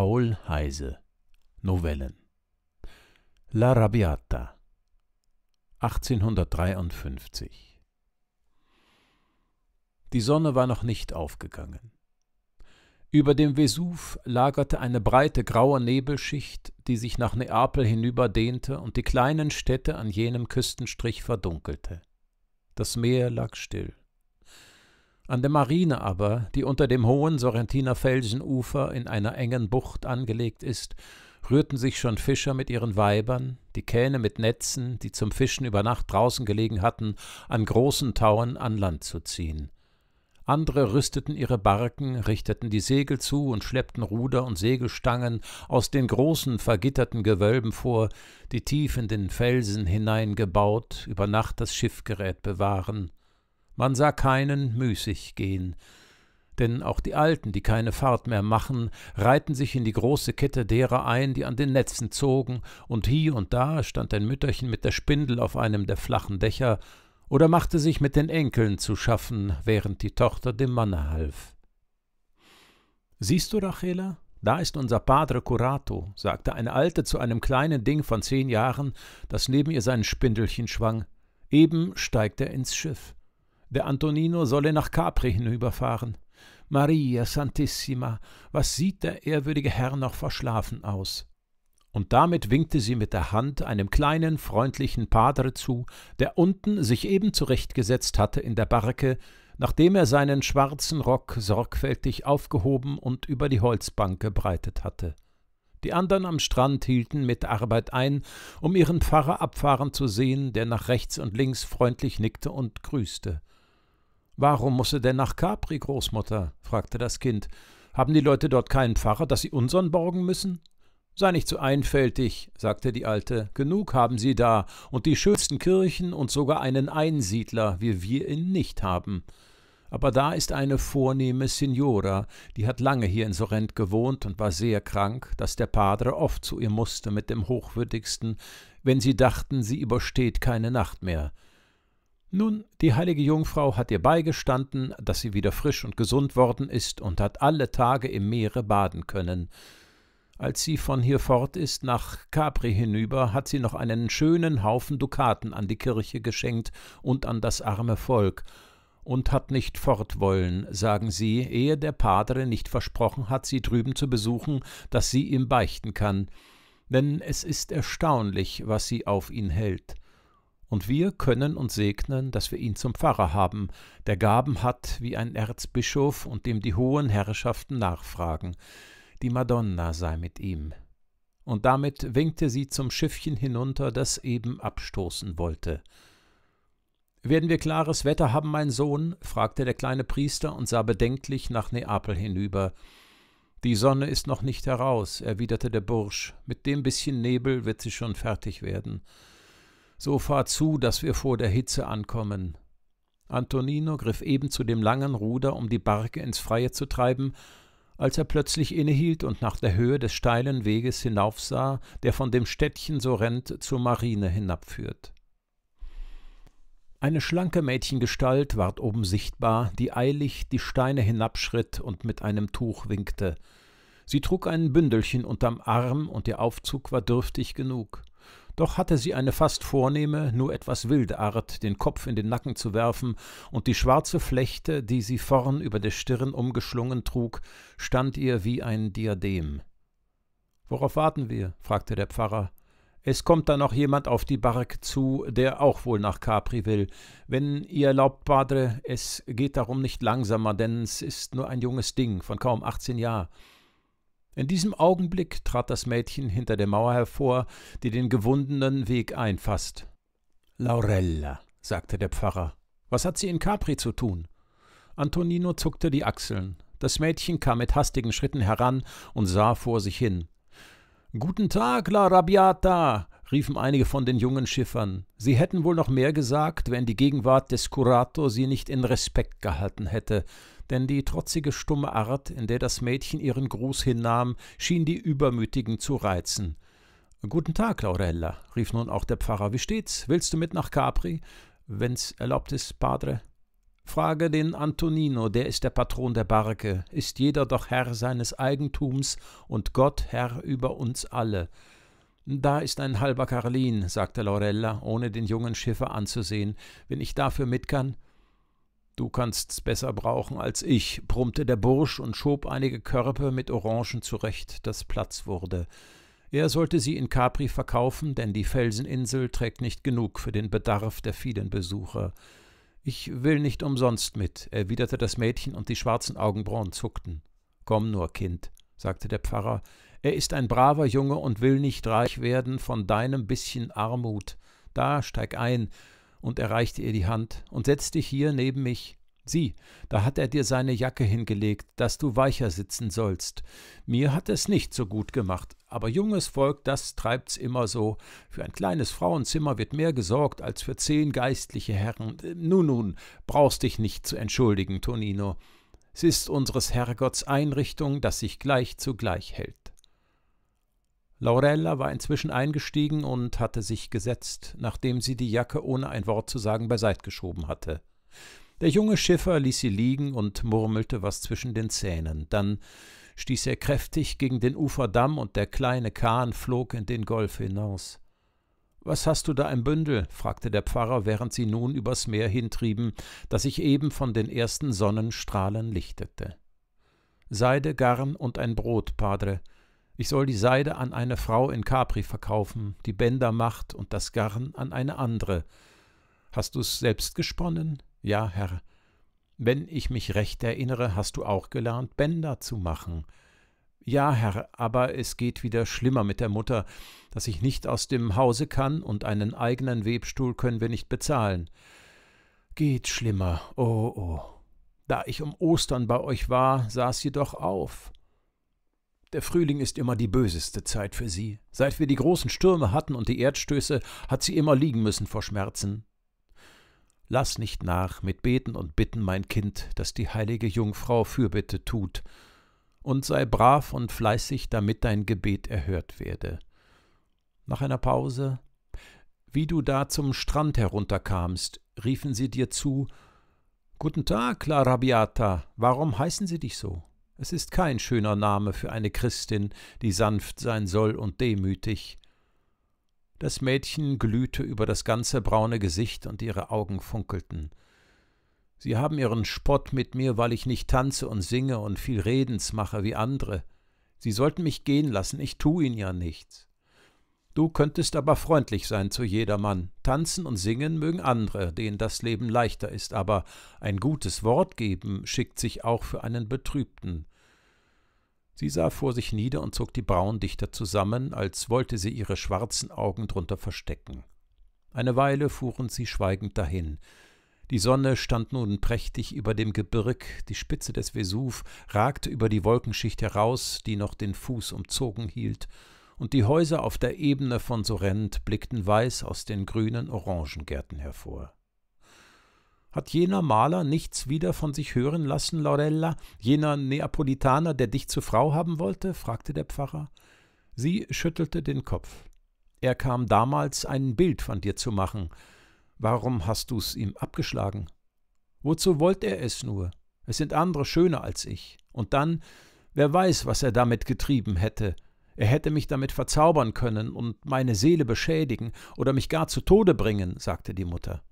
Paul Heyse, Novellen. La Rabbiata, 1853. Die Sonne war noch nicht aufgegangen. Über dem Vesuv lagerte eine breite graue Nebelschicht, die sich nach Neapel hinüber dehnte und die kleinen Städte an jenem Küstenstrich verdunkelte. Das Meer lag still. An der Marine aber, die unter dem hohen Sorrentiner Felsenufer in einer engen Bucht angelegt ist, rührten sich schon Fischer mit ihren Weibern, die Kähne mit Netzen, die zum Fischen über Nacht draußen gelegen hatten, an großen Tauen an Land zu ziehen. Andere rüsteten ihre Barken, richteten die Segel zu und schleppten Ruder und Segelstangen aus den großen, vergitterten Gewölben vor, die tief in den Felsen hineingebaut, über Nacht das Schiffgerät bewahren. Man sah keinen müßig gehen, denn auch die Alten, die keine Fahrt mehr machen, reihten sich in die große Kette derer ein, die an den Netzen zogen, und hie und da stand ein Mütterchen mit der Spindel auf einem der flachen Dächer oder machte sich mit den Enkeln zu schaffen, während die Tochter dem Manne half. »Siehst du, Rachela, da ist unser Padre Curato«, sagte eine Alte zu einem kleinen Ding von 10 Jahren, das neben ihr sein Spindelchen schwang. »Eben steigt er ins Schiff. Der Antonino solle nach Capri hinüberfahren. Maria Santissima, was sieht der ehrwürdige Herr noch verschlafen aus?« Und damit winkte sie mit der Hand einem kleinen, freundlichen Padre zu, der unten sich eben zurechtgesetzt hatte in der Barke, nachdem er seinen schwarzen Rock sorgfältig aufgehoben und über die Holzbank gebreitet hatte. Die anderen am Strand hielten mit Arbeit ein, um ihren Pfarrer abfahren zu sehen, der nach rechts und links freundlich nickte und grüßte. »Warum muss er denn nach Capri, Großmutter?« fragte das Kind. »Haben die Leute dort keinen Pfarrer, dass sie unsern borgen müssen?« »Sei nicht so einfältig«, sagte die Alte, »genug haben sie da und die schönsten Kirchen und sogar einen Einsiedler, wie wir ihn nicht haben. Aber da ist eine vornehme Signora, die hat lange hier in Sorrent gewohnt und war sehr krank, dass der Padre oft zu ihr musste mit dem Hochwürdigsten, wenn sie dachten, sie übersteht keine Nacht mehr. Nun, die heilige Jungfrau hat ihr beigestanden, dass sie wieder frisch und gesund worden ist und hat alle Tage im Meere baden können. Als sie von hier fort ist, nach Capri hinüber, hat sie noch einen schönen Haufen Dukaten an die Kirche geschenkt und an das arme Volk und hat nicht fortwollen, sagen sie, ehe der Padre nicht versprochen hat, sie drüben zu besuchen, dass sie ihm beichten kann, denn es ist erstaunlich, was sie auf ihn hält. Und wir können uns segnen, dass wir ihn zum Pfarrer haben, der Gaben hat wie ein Erzbischof und dem die hohen Herrschaften nachfragen. Die Madonna sei mit ihm.« Und damit winkte sie zum Schiffchen hinunter, das eben abstoßen wollte. »Werden wir klares Wetter haben, mein Sohn?« fragte der kleine Priester und sah bedenklich nach Neapel hinüber. »Die Sonne ist noch nicht heraus«, erwiderte der Bursch, »mit dem bisschen Nebel wird sie schon fertig werden. So fahr zu, dass wir vor der Hitze ankommen.« Antonino griff eben zu dem langen Ruder, um die Barke ins Freie zu treiben, als er plötzlich innehielt und nach der Höhe des steilen Weges hinaufsah, der von dem Städtchen Sorrent zur Marine hinabführt. Eine schlanke Mädchengestalt ward oben sichtbar, die eilig die Steine hinabschritt und mit einem Tuch winkte. Sie trug ein Bündelchen unterm Arm und ihr Aufzug war dürftig genug. Doch hatte sie eine fast vornehme, nur etwas wilde Art, den Kopf in den Nacken zu werfen, und die schwarze Flechte, die sie vorn über der Stirn umgeschlungen trug, stand ihr wie ein Diadem. »Worauf warten wir?« fragte der Pfarrer. »Es kommt da noch jemand auf die Bark zu, der auch wohl nach Capri will. Wenn ihr erlaubt, Padre, es geht darum nicht langsamer, denn es ist nur ein junges Ding von kaum 18 Jahren.« In diesem Augenblick trat das Mädchen hinter der Mauer hervor, die den gewundenen Weg einfasst. »Laurella«, sagte der Pfarrer, »was hat sie in Capri zu tun?« Antonino zuckte die Achseln. Das Mädchen kam mit hastigen Schritten heran und sah vor sich hin. »Guten Tag, La Rabbiata«, riefen einige von den jungen Schiffern. Sie hätten wohl noch mehr gesagt, wenn die Gegenwart des Curato sie nicht in Respekt gehalten hätte, denn die trotzige, stumme Art, in der das Mädchen ihren Gruß hinnahm, schien die Übermütigen zu reizen. »Guten Tag, Laurella«, rief nun auch der Pfarrer. »Wie steht's? Willst du mit nach Capri? Wenn's erlaubt ist, Padre?« Frage den Antonino, der ist der Patron der Barke. Ist jeder doch Herr seines Eigentums und Gott Herr über uns alle. Da ist ein halber Karlin, sagte Laurella, ohne den jungen Schiffer anzusehen. Wenn ich dafür mit kann. Du kannst's besser brauchen als ich, brummte der Bursch und schob einige Körbe mit Orangen zurecht, dass Platz wurde. Er sollte sie in Capri verkaufen, denn die Felseninsel trägt nicht genug für den Bedarf der vielen Besucher. »Ich will nicht umsonst mit«, erwiderte das Mädchen, und die schwarzen Augenbrauen zuckten. »Komm nur, Kind«, sagte der Pfarrer, »er ist ein braver Junge und will nicht reich werden von deinem bisschen Armut. Da, steig ein«, und er reichte ihr die Hand, »und setz dich hier neben mich. Sieh, da hat er dir seine Jacke hingelegt, dass du weicher sitzen sollst. Mir hat es nicht so gut gemacht, aber junges Volk, das treibt's immer so. Für ein kleines Frauenzimmer wird mehr gesorgt als für 10 geistliche Herren. Nun, brauchst dich nicht zu entschuldigen, Tonino. Es ist unseres Herrgotts Einrichtung, das sich gleich zu gleich hält.« Laurella war inzwischen eingestiegen und hatte sich gesetzt, nachdem sie die Jacke ohne ein Wort zu sagen beiseit geschoben hatte. Der junge Schiffer ließ sie liegen und murmelte was zwischen den Zähnen. Dann stieß er kräftig gegen den Uferdamm, und der kleine Kahn flog in den Golf hinaus. »Was hast du da im Bündel?« fragte der Pfarrer, während sie nun übers Meer hintrieben, das sich eben von den ersten Sonnenstrahlen lichtete. »Seide, Garn und ein Brot, Padre. Ich soll die Seide an eine Frau in Capri verkaufen, die Bänder macht, und das Garn an eine andere. Hast du's selbst gesponnen?« »Ja, Herr. Wenn ich mich recht erinnere, hast du auch gelernt, Bänder zu machen.« »Ja, Herr, aber es geht wieder schlimmer mit der Mutter, dass ich nicht aus dem Hause kann, und einen eigenen Webstuhl können wir nicht bezahlen.« »Geht schlimmer, oh. Da ich um Ostern bei euch war, saß sie doch auf.« »Der Frühling ist immer die böseste Zeit für sie. Seit wir die großen Stürme hatten und die Erdstöße, hat sie immer liegen müssen vor Schmerzen.« »Lass nicht nach mit Beten und Bitten, mein Kind, dass die heilige Jungfrau Fürbitte tut, und sei brav und fleißig, damit dein Gebet erhört werde.« Nach einer Pause, »Wie du da zum Strand herunterkamst, riefen sie dir zu, »Guten Tag, La Rabbiata, warum heißen sie dich so? Es ist kein schöner Name für eine Christin, die sanft sein soll und demütig.« Das Mädchen glühte über das ganze braune Gesicht, und ihre Augen funkelten. »Sie haben ihren Spott mit mir, weil ich nicht tanze und singe und viel Redens mache wie andere. Sie sollten mich gehen lassen, ich tue ihnen ja nichts. Du könntest aber freundlich sein zu jedermann. Tanzen und singen mögen andere, denen das Leben leichter ist, aber ein gutes Wort geben schickt sich auch für einen Betrübten.« Sie sah vor sich nieder und zog die Brauen dichter zusammen, als wollte sie ihre schwarzen Augen drunter verstecken. Eine Weile fuhren sie schweigend dahin. Die Sonne stand nun prächtig über dem Gebirg, die Spitze des Vesuv ragte über die Wolkenschicht heraus, die noch den Fuß umzogen hielt, und die Häuser auf der Ebene von Sorrent blickten weiß aus den grünen Orangengärten hervor. »Hat jener Maler nichts wieder von sich hören lassen, Laurella, jener Neapolitaner, der dich zur Frau haben wollte?« fragte der Pfarrer. Sie schüttelte den Kopf. »Er kam damals, ein Bild von dir zu machen. Warum hast du's ihm abgeschlagen?« »Wozu wollte er es nur? Es sind andere schöner als ich. Und dann, wer weiß, was er damit getrieben hätte. Er hätte mich damit verzaubern können und meine Seele beschädigen oder mich gar zu Tode bringen«, sagte die Mutter.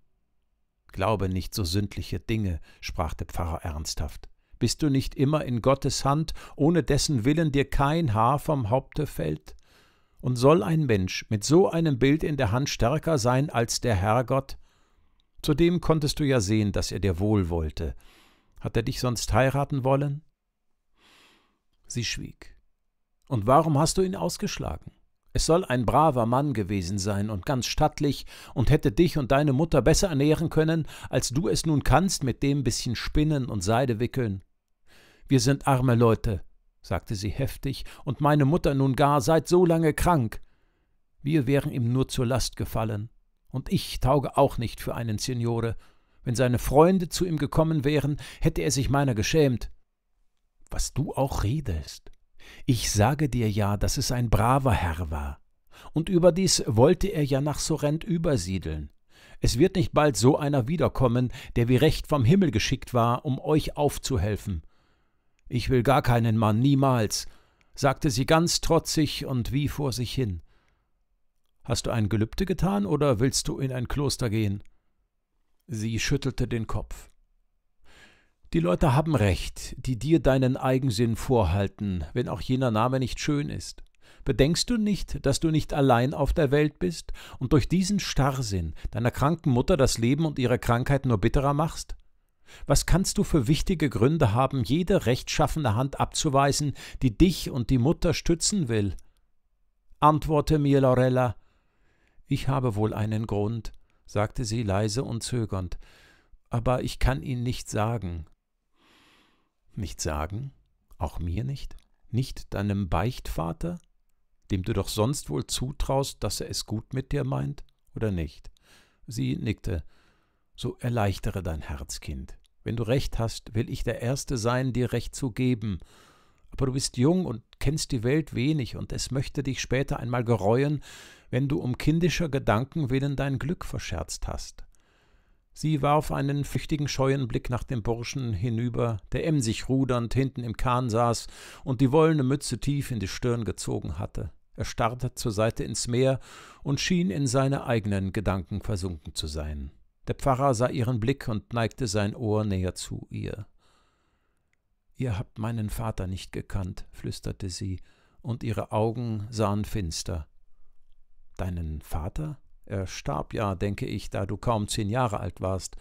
»Glaube nicht so sündliche Dinge«, sprach der Pfarrer ernsthaft. »Bist du nicht immer in Gottes Hand, ohne dessen Willen dir kein Haar vom Haupte fällt? Und soll ein Mensch mit so einem Bild in der Hand stärker sein als der Herrgott? Zudem konntest du ja sehen, dass er dir wohl wollte. Hat er dich sonst heiraten wollen?« Sie schwieg. »Und warum hast du ihn ausgeschlagen? Es soll ein braver Mann gewesen sein und ganz stattlich und hätte dich und deine Mutter besser ernähren können, als du es nun kannst mit dem bisschen Spinnen und Seide wickeln.« »Wir sind arme Leute«, sagte sie heftig, »und meine Mutter nun gar seit so lange krank. Wir wären ihm nur zur Last gefallen. Und ich tauge auch nicht für einen Signore. Wenn seine Freunde zu ihm gekommen wären, hätte er sich meiner geschämt.« »Was du auch redest. Ich sage dir ja, dass es ein braver Herr war. Und überdies wollte er ja nach Sorrent übersiedeln. Es wird nicht bald so einer wiederkommen, der wie recht vom Himmel geschickt war, um euch aufzuhelfen. Ich will gar keinen Mann, niemals, sagte sie ganz trotzig und wie vor sich hin. Hast du ein Gelübde getan oder willst du in ein Kloster gehen? Sie schüttelte den Kopf. Die Leute haben recht, die dir deinen Eigensinn vorhalten, wenn auch jener Name nicht schön ist. Bedenkst du nicht, dass du nicht allein auf der Welt bist und durch diesen Starrsinn deiner kranken Mutter das Leben und ihre Krankheit nur bitterer machst? Was kannst du für wichtige Gründe haben, jede rechtschaffene Hand abzuweisen, die dich und die Mutter stützen will? Antworte mir, Laurella. Ich habe wohl einen Grund, sagte sie leise und zögernd, aber ich kann ihn nicht sagen. Nicht sagen? Auch mir nicht? Nicht deinem Beichtvater, dem du doch sonst wohl zutraust, dass er es gut mit dir meint, oder nicht? Sie nickte. So erleichtere dein Herz, Kind. Wenn du recht hast, will ich der Erste sein, dir Recht zu geben. Aber du bist jung und kennst die Welt wenig, und es möchte dich später einmal gereuen, wenn du um kindischer Gedanken willen dein Glück verscherzt hast. Sie warf einen flüchtigen, scheuen Blick nach dem Burschen hinüber, der emsig rudernd hinten im Kahn saß und die wollene Mütze tief in die Stirn gezogen hatte. Er starrte zur Seite ins Meer und schien in seine eigenen Gedanken versunken zu sein. Der Pfarrer sah ihren Blick und neigte sein Ohr näher zu ihr. »Ihr habt meinen Vater nicht gekannt«, flüsterte sie, und ihre Augen sahen finster. »Deinen Vater? Er starb ja, denke ich, da du kaum 10 Jahre alt warst.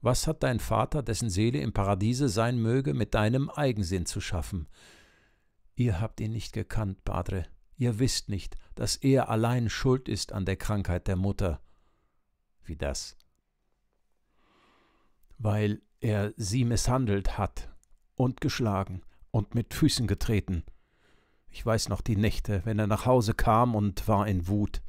Was hat dein Vater, dessen Seele im Paradiese sein möge, mit deinem Eigensinn zu schaffen? Ihr habt ihn nicht gekannt, Padre. Ihr wisst nicht, dass er allein schuld ist an der Krankheit der Mutter.« Wie das? Weil er sie misshandelt hat und geschlagen und mit Füßen getreten. Ich weiß noch die Nächte, wenn er nach Hause kam und war in Wut.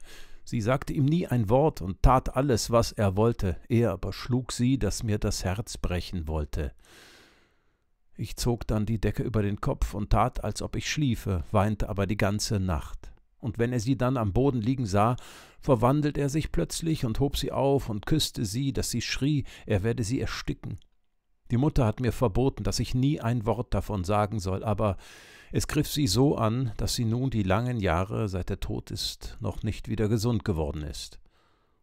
Sie sagte ihm nie ein Wort und tat alles, was er wollte. Er aber schlug sie, dass mir das Herz brechen wollte. Ich zog dann die Decke über den Kopf und tat, als ob ich schliefe, weinte aber die ganze Nacht. Und wenn er sie dann am Boden liegen sah, verwandelte er sich plötzlich und hob sie auf und küsste sie, dass sie schrie, er werde sie ersticken. Die Mutter hat mir verboten, dass ich nie ein Wort davon sagen soll, aber es griff sie so an, dass sie nun die langen Jahre, seit er tot ist, noch nicht wieder gesund geworden ist.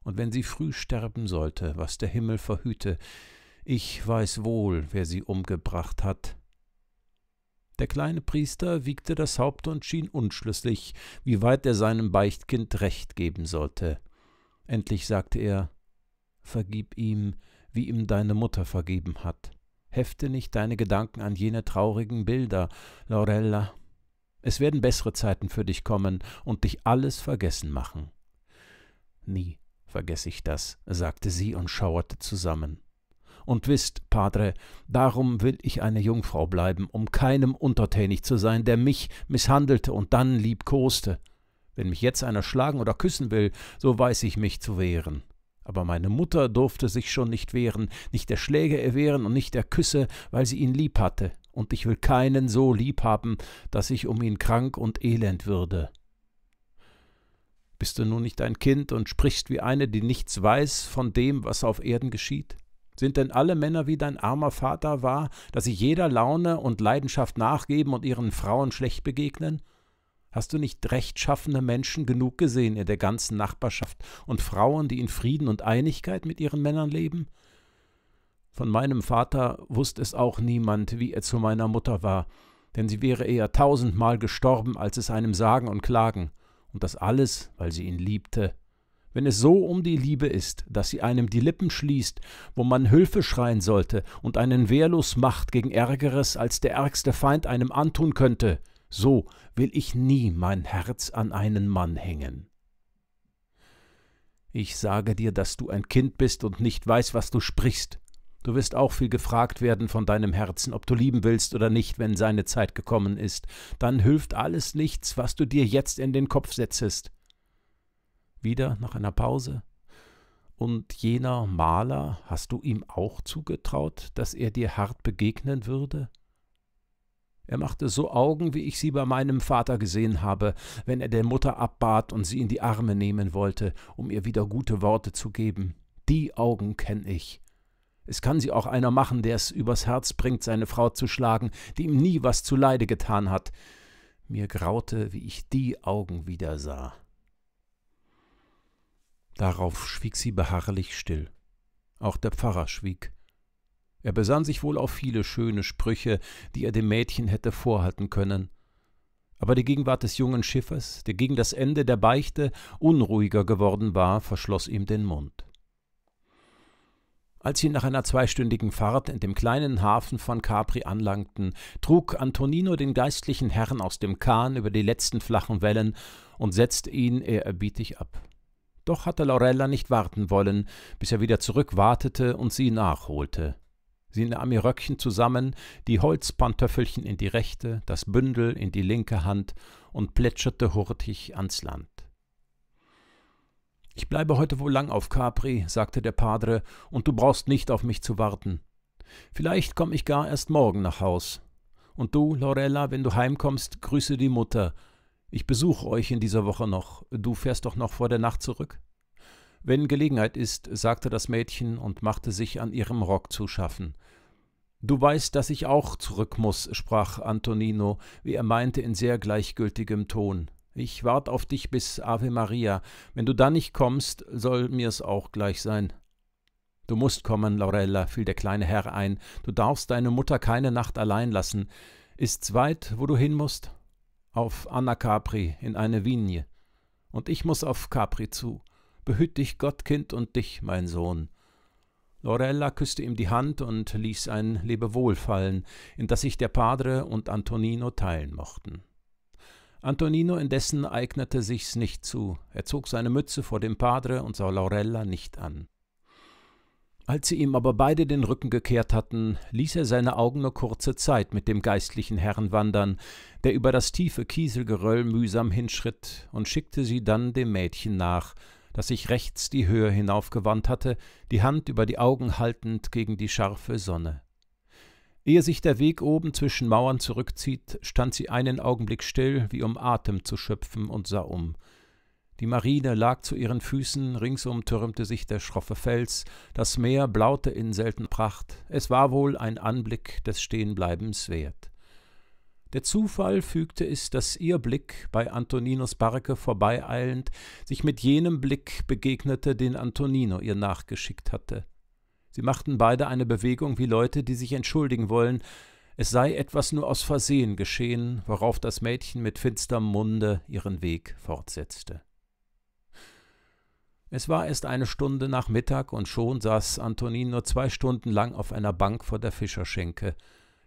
Und wenn sie früh sterben sollte, was der Himmel verhüte, ich weiß wohl, wer sie umgebracht hat. Der kleine Priester wiegte das Haupt und schien unschlüssig, wie weit er seinem Beichtkind Recht geben sollte. Endlich sagte er, »Vergib ihm, wie ihm deine Mutter vergeben hat. Hefte nicht deine Gedanken an jene traurigen Bilder, Laurella. Es werden bessere Zeiten für dich kommen und dich alles vergessen machen.« »Nie vergesse ich das«, sagte sie und schauerte zusammen. »Und wisst, Padre, darum will ich eine Jungfrau bleiben, um keinem untertänig zu sein, der mich misshandelte und dann liebkoste. Wenn mich jetzt einer schlagen oder küssen will, so weiß ich mich zu wehren.« Aber meine Mutter durfte sich schon nicht wehren, nicht der Schläge erwehren und nicht der Küsse, weil sie ihn lieb hatte. Und ich will keinen so lieb haben, dass ich um ihn krank und elend würde. Bist du nun nicht ein Kind und sprichst wie eine, die nichts weiß von dem, was auf Erden geschieht? Sind denn alle Männer wie dein armer Vater war, dass sie jeder Laune und Leidenschaft nachgeben und ihren Frauen schlecht begegnen? Hast du nicht rechtschaffene Menschen genug gesehen in der ganzen Nachbarschaft und Frauen, die in Frieden und Einigkeit mit ihren Männern leben? Von meinem Vater wusste es auch niemand, wie er zu meiner Mutter war, denn sie wäre eher 1000-mal gestorben, als es einem sagen und klagen. Und das alles, weil sie ihn liebte. Wenn es so um die Liebe ist, dass sie einem die Lippen schließt, wo man Hilfe schreien sollte und einen wehrlos macht gegen Ärgeres, als der ärgste Feind einem antun könnte, so will ich nie mein Herz an einen Mann hängen. Ich sage dir, dass du ein Kind bist und nicht weißt, was du sprichst. Du wirst auch viel gefragt werden von deinem Herzen, ob du lieben willst oder nicht, wenn seine Zeit gekommen ist. Dann hilft alles nichts, was du dir jetzt in den Kopf setzest. Wieder nach einer Pause. Und jener Maler, hast du ihm auch zugetraut, dass er dir hart begegnen würde? Er machte so Augen, wie ich sie bei meinem Vater gesehen habe, wenn er der Mutter abbat und sie in die Arme nehmen wollte, um ihr wieder gute Worte zu geben. Die Augen kenne ich. Es kann sie auch einer machen, der es übers Herz bringt, seine Frau zu schlagen, die ihm nie was zuleide getan hat. Mir graute, wie ich die Augen wieder sah. Darauf schwieg sie beharrlich still. Auch der Pfarrer schwieg. Er besann sich wohl auf viele schöne Sprüche, die er dem Mädchen hätte vorhalten können. Aber die Gegenwart des jungen Schiffers, der gegen das Ende der Beichte unruhiger geworden war, verschloss ihm den Mund. Als sie nach einer zweistündigen Fahrt in dem kleinen Hafen von Capri anlangten, trug Antonino den geistlichen Herrn aus dem Kahn über die letzten flachen Wellen und setzte ihn ehrerbietig ab. Doch hatte Laurella nicht warten wollen, bis er wieder zurückwartete und sie nachholte. Sie nahm ihr Röckchen zusammen, die Holzpantöffelchen in die rechte, das Bündel in die linke Hand und plätscherte hurtig ans Land. »Ich bleibe heute wohl lang auf Capri«, sagte der Padre, »und du brauchst nicht auf mich zu warten. Vielleicht komme ich gar erst morgen nach Haus. Und du, Laurella, wenn du heimkommst, grüße die Mutter. Ich besuche euch in dieser Woche noch. Du fährst doch noch vor der Nacht zurück?« »Wenn Gelegenheit ist«, sagte das Mädchen und machte sich an ihrem Rock zu schaffen. »Du weißt, dass ich auch zurück muss«, sprach Antonino, wie er meinte, in sehr gleichgültigem Ton. »Ich warte auf dich bis Ave Maria. Wenn du dann nicht kommst, soll mir's auch gleich sein.« »Du musst kommen, Laurella«, fiel der kleine Herr ein. »Du darfst deine Mutter keine Nacht allein lassen. Ist's weit, wo du hin musst?« »Auf Anacapri, in eine Vigne. Und ich muss auf Capri zu. Behüt dich Gott, Kind, und dich, mein Sohn.« Laurella küsste ihm die Hand und ließ ein Lebewohl fallen, in das sich der Padre und Antonino teilen mochten. Antonino indessen eignete sich's nicht zu. Er zog seine Mütze vor dem Padre und sah Laurella nicht an. Als sie ihm aber beide den Rücken gekehrt hatten, ließ er seine Augen nur kurze Zeit mit dem geistlichen Herrn wandern, der über das tiefe Kieselgeröll mühsam hinschritt, und schickte sie dann dem Mädchen nach, das sich rechts die Höhe hinaufgewandt hatte, die Hand über die Augen haltend gegen die scharfe Sonne. Ehe sich der Weg oben zwischen Mauern zurückzieht, stand sie einen Augenblick still, wie um Atem zu schöpfen, und sah um. Die Marine lag zu ihren Füßen, ringsum türmte sich der schroffe Fels, das Meer blaute in seltener Pracht, es war wohl ein Anblick des Stehenbleibens wert. Der Zufall fügte es, dass ihr Blick, bei Antoninos Barke vorbeieilend, sich mit jenem Blick begegnete, den Antonino ihr nachgeschickt hatte. Sie machten beide eine Bewegung wie Leute, die sich entschuldigen wollen, es sei etwas nur aus Versehen geschehen, worauf das Mädchen mit finsterem Munde ihren Weg fortsetzte. Es war erst eine Stunde nach Mittag, und schon saß Antonino 2 Stunden lang auf einer Bank vor der Fischerschenke.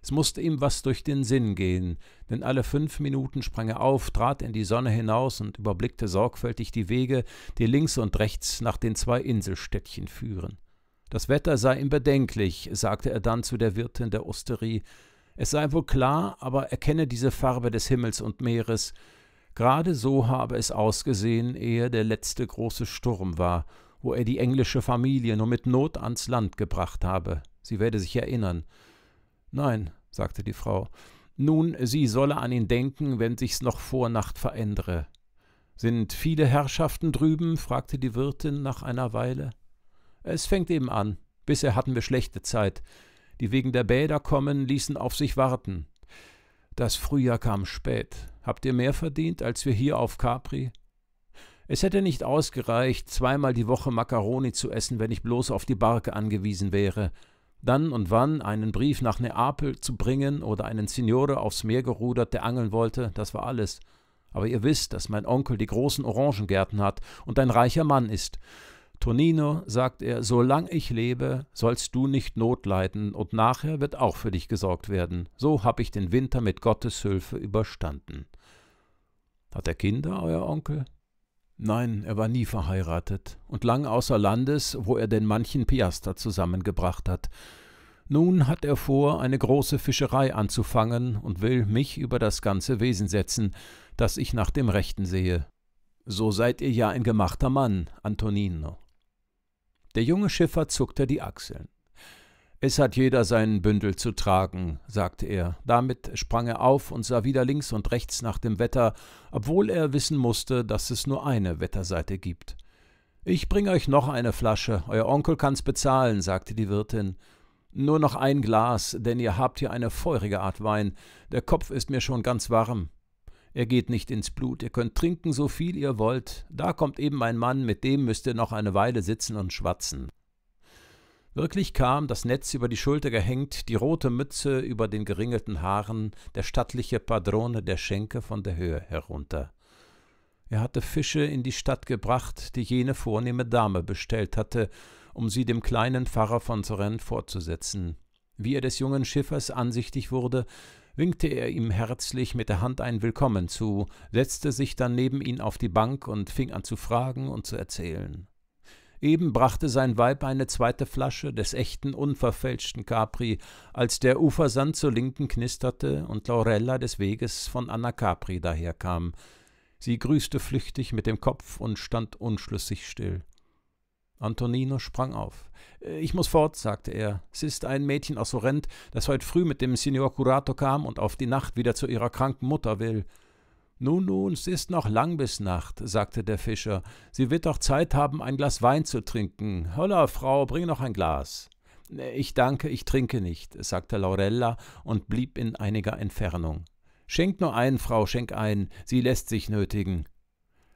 Es musste ihm was durch den Sinn gehen, denn alle 5 Minuten sprang er auf, trat in die Sonne hinaus und überblickte sorgfältig die Wege, die links und rechts nach den 2 Inselstädtchen führen. Das Wetter sei ihm bedenklich, sagte er dann zu der Wirtin der Osterie. Es sei wohl klar, aber er kenne diese Farbe des Himmels und Meeres. Gerade so habe es ausgesehen, ehe der letzte große Sturm war, wo er die englische Familie nur mit Not ans Land gebracht habe. Sie werde sich erinnern. »Nein«, sagte die Frau, »nun, sie solle an ihn denken, wenn sich's noch vor Nacht verändere.« »Sind viele Herrschaften drüben?« fragte die Wirtin nach einer Weile. »Es fängt eben an. Bisher hatten wir schlechte Zeit. Die wegen der Bäder kommen, ließen auf sich warten. Das Frühjahr kam spät. Habt ihr mehr verdient, als wir hier auf Capri? Es hätte nicht ausgereicht, 2-mal die Woche Makaroni zu essen, wenn ich bloß auf die Barke angewiesen wäre.« Dann und wann einen Brief nach Neapel zu bringen oder einen Signore aufs Meer gerudert, der angeln wollte, das war alles. Aber ihr wisst, dass mein Onkel die großen Orangengärten hat und ein reicher Mann ist. »Tonino«, sagt er, »solange ich lebe, sollst du nicht Not leiden, und nachher wird auch für dich gesorgt werden. So habe ich den Winter mit Gottes Hilfe überstanden.« »Hat er Kinder, euer Onkel?« »Nein, er war nie verheiratet und lang außer Landes, wo er denn manchen Piaster zusammengebracht hat. Nun hat er vor, eine große Fischerei anzufangen und will mich über das ganze Wesen setzen, dass ich nach dem Rechten sehe. So seid ihr ja ein gemachter Mann, Antonino.« Der junge Schiffer zuckte die Achseln. »Es hat jeder sein Bündel zu tragen«, sagte er. Damit sprang er auf und sah wieder links und rechts nach dem Wetter, obwohl er wissen musste, dass es nur eine Wetterseite gibt. »Ich bringe euch noch eine Flasche, euer Onkel kann's bezahlen«, sagte die Wirtin. »Nur noch ein Glas, denn ihr habt hier eine feurige Art Wein, der Kopf ist mir schon ganz warm. Er geht nicht ins Blut, ihr könnt trinken, so viel ihr wollt. Da kommt eben ein Mann, mit dem müsst ihr noch eine Weile sitzen und schwatzen.« Wirklich kam, das Netz über die Schulter gehängt, die rote Mütze über den geringelten Haaren, der stattliche Padrone der Schenke von der Höhe herunter. Er hatte Fische in die Stadt gebracht, die jene vornehme Dame bestellt hatte, um sie dem kleinen Pfarrer von Sorrent vorzusetzen. Wie er des jungen Schiffers ansichtig wurde, winkte er ihm herzlich mit der Hand ein Willkommen zu, setzte sich dann neben ihn auf die Bank und fing an zu fragen und zu erzählen. Eben brachte sein Weib eine zweite Flasche des echten, unverfälschten Capri, als der Ufersand zur Linken knisterte und Laurella des Weges von Anacapri daherkam. Sie grüßte flüchtig mit dem Kopf und stand unschlüssig still. Antonino sprang auf. »Ich muss fort«, sagte er. »Es ist ein Mädchen aus Sorrent, das heute früh mit dem Signor Curato kam und auf die Nacht wieder zu ihrer kranken Mutter will.« »Nun, es ist noch lang bis Nacht«, sagte der Fischer. »Sie wird doch Zeit haben, ein Glas Wein zu trinken. Holla, Frau, bring noch ein Glas.« »Ich danke, ich trinke nicht«, sagte Laurella und blieb in einiger Entfernung. »Schenk nur ein, Frau, schenk ein, sie lässt sich nötigen.«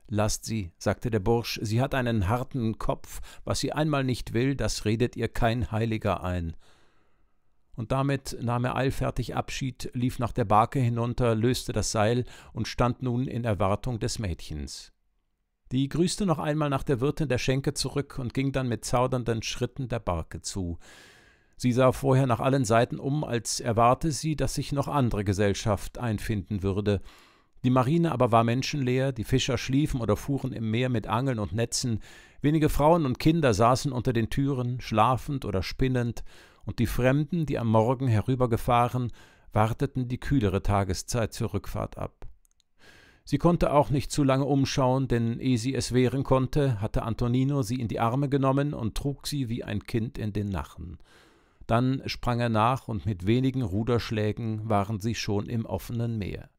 »Lasst sie«, sagte der Bursch, »sie hat einen harten Kopf, was sie einmal nicht will, das redet ihr kein Heiliger ein.« Und damit nahm er eilfertig Abschied, lief nach der Barke hinunter, löste das Seil und stand nun in Erwartung des Mädchens. Die grüßte noch einmal nach der Wirtin der Schenke zurück und ging dann mit zaudernden Schritten der Barke zu. Sie sah vorher nach allen Seiten um, als erwarte sie, dass sich noch andere Gesellschaft einfinden würde. Die Marine aber war menschenleer, die Fischer schliefen oder fuhren im Meer mit Angeln und Netzen, wenige Frauen und Kinder saßen unter den Türen, schlafend oder spinnend, und die Fremden, die am Morgen herübergefahren, warteten die kühlere Tageszeit zur Rückfahrt ab. Sie konnte auch nicht zu lange umschauen, denn ehe sie es wehren konnte, hatte Antonino sie in die Arme genommen und trug sie wie ein Kind in den Nachen. Dann sprang er nach, und mit wenigen Ruderschlägen waren sie schon im offenen Meer.